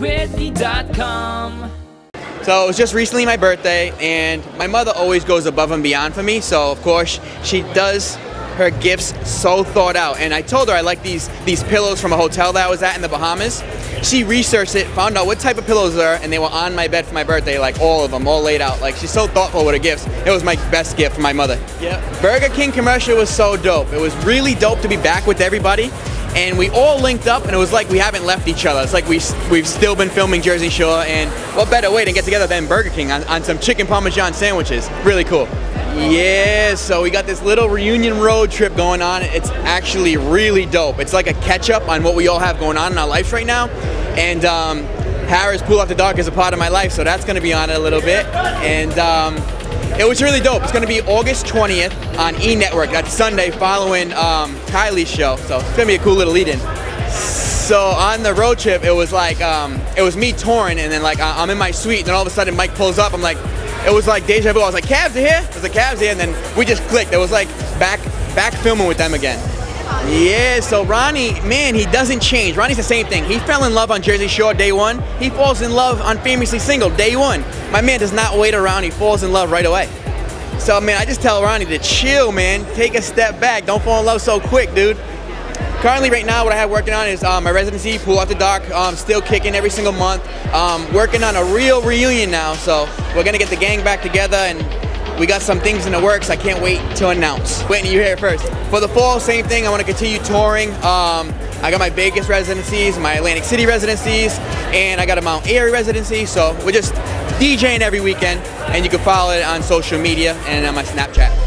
withme.com. So it was just recently my birthday, and my mother always goes above and beyond for me, so of course she does her gifts so thought out. And I told her I like these pillows from a hotel that I was at in the Bahamas. She researched it, found out what type of pillows there are, and they were on my bed for my birthday, like all of them, all laid out. Like, she's so thoughtful with her gifts. It was my best gift for my mother. Yep. Burger King commercial was so dope. It was really dope to be back with everybody. And we all linked up, and it was like we haven't left each other. It's like we've still been filming Jersey Shore, and what better way to get together than Burger King on some chicken parmesan sandwiches. Really cool. Yeah, so we got this little reunion road trip going on. It's actually really dope. It's like a catch-up on what we all have going on in our lives right now. And Harrah's Pool After Dark is a part of my life, so that's going to be on it a little bit. And it was really dope. It's going to be August 20th on E! Network. That's Sunday following Kylie's show, so it's going to be a cool little lead-in. So on the road trip, it was like, it was me touring, and then like I'm in my suite, and then all of a sudden Mike pulls up. I'm like, it was like deja vu. I was like, Cavs are here? I was like, Cavs here, and then we just clicked. It was like back filming with them again. Yeah, so Ronnie, man, he doesn't change. Ronnie's the same thing. He fell in love on Jersey Shore day one. He falls in love on Famously Single day one. My man does not wait around. He falls in love right away. So, man, I just tell Ronnie to chill, man. Take a step back. Don't fall in love so quick, dude. Currently, right now, what I have working on is my residency, Pool After Dark, still kicking every single month. Working on a real reunion now, so we're gonna get the gang back together, and we got some things in the works I can't wait to announce. Whitney, you hear it first. For the fall, same thing, I wanna continue touring. I got my Vegas residencies, my Atlantic City residencies, and I got a Mount Airy residency, so we're just DJing every weekend, and you can follow it on social media and on my Snapchat.